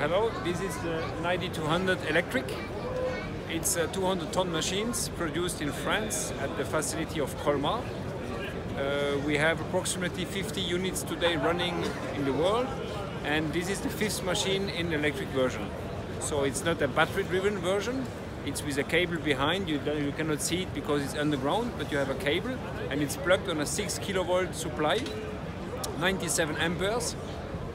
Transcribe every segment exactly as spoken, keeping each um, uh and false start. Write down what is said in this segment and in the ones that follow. Hello, this is the R ninety-two hundred electric. It's a two hundred ton machines produced in France at the facility of Colmar. Uh, we have approximately fifty units today running in the world, and this is the fifth machine in electric version. So it's not a battery-driven version. It's with a cable behind. You, don't, you cannot see it because it's underground, but you have a cable, and it's plugged on a six kilovolt supply, ninety-seven amperes.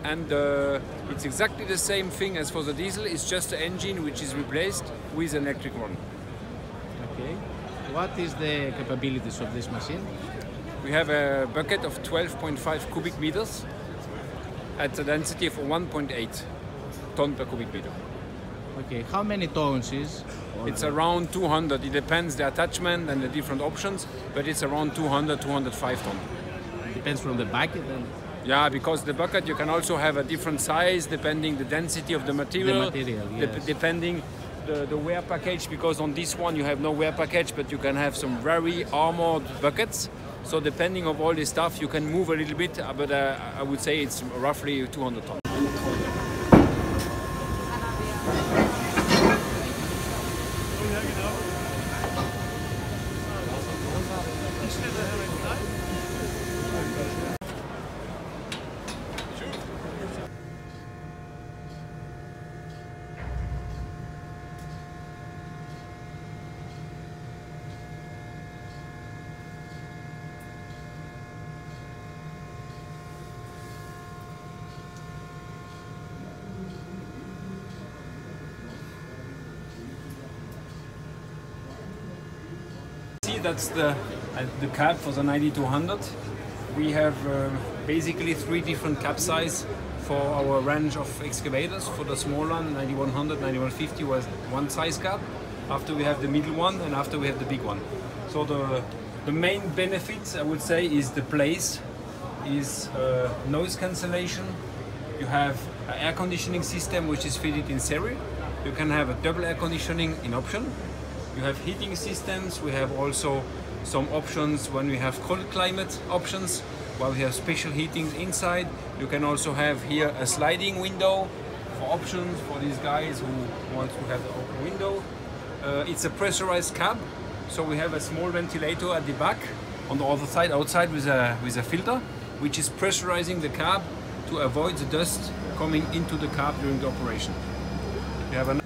And uh, it's exactly the same thing as for the diesel. It's just the engine which is replaced with an electric one. Okay. What is the capabilities of this machine? We have a bucket of twelve point five cubic meters at a density of one point eight ton per cubic meter. Okay. How many tons is? It's around two hundred. It depends the attachment and the different options, but it's around two hundred, two hundred five ton. Depends from the bucket. And yeah, because the bucket you can also have a different size depending the density of the material, the material yes. de depending the, the wear package, because on this one you have no wear package, but you can have some very armored buckets. So depending of all this stuff, you can move a little bit, but uh, I would say it's roughly two hundred tons. That's the, uh, the cab for the ninety-two hundred. We have uh, basically three different cab sizes for our range of excavators. For the small one, ninety-one hundred, ninety-one fifty was one size cab. After we have the middle one, and after we have the big one. So the, the main benefits, I would say, is the place, is uh, noise cancellation. You have an air conditioning system which is fitted in series. You can have a double air conditioning in option. You have heating systems, we have also some options when we have cold climate options, while we have special heatings inside. You can also have here a sliding window for options for these guys who want to have the open window. Uh, it's a pressurized cab, so we have a small ventilator at the back on the other side, outside with a, with a filter, which is pressurizing the cab to avoid the dust coming into the cab during the operation. You have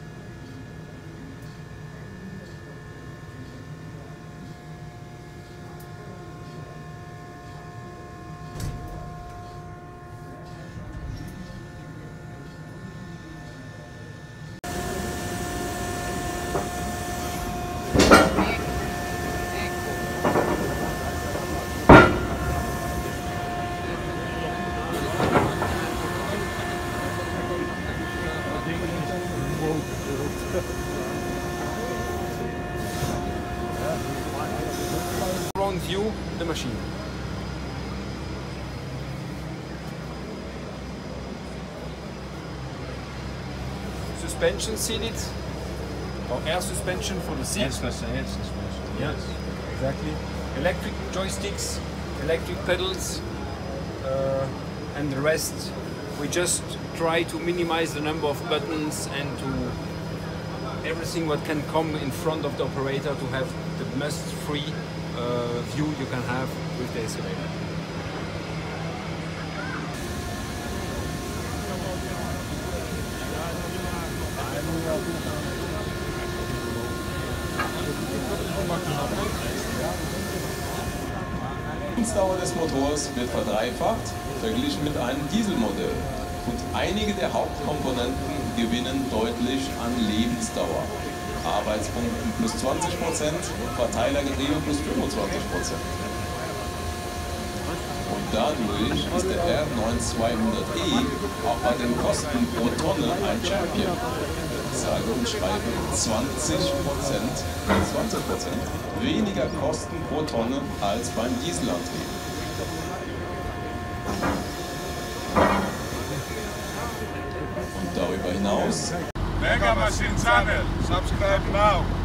Front view the machine. Suspension seated, or air suspension for the seat. Air suspension, air suspension. Yes, yes, exactly. Electric joysticks, electric pedals, uh, and the rest. We just try to minimize the number of buttons and to everything what can come in front of the operator to have the most free uh, view you can have with the excavator. Die Lebensdauer des Motors wird verdreifacht, verglichen mit einem Dieselmodell, und einige der Hauptkomponenten gewinnen deutlich an Lebensdauer. Arbeitspunkten plus zwanzig Prozent, Verteilergetriebe plus fünfundzwanzig Prozent. Und dadurch ist der R neunundzwanzig hundert E auch bei den Kosten pro Tonne ein Champion. Sage und schreibe zwanzig Prozent, zwanzig Prozent weniger Kosten pro Tonne als beim Dieselantrieb. Und darüber hinaus Mega Machines Channel, subscribe now!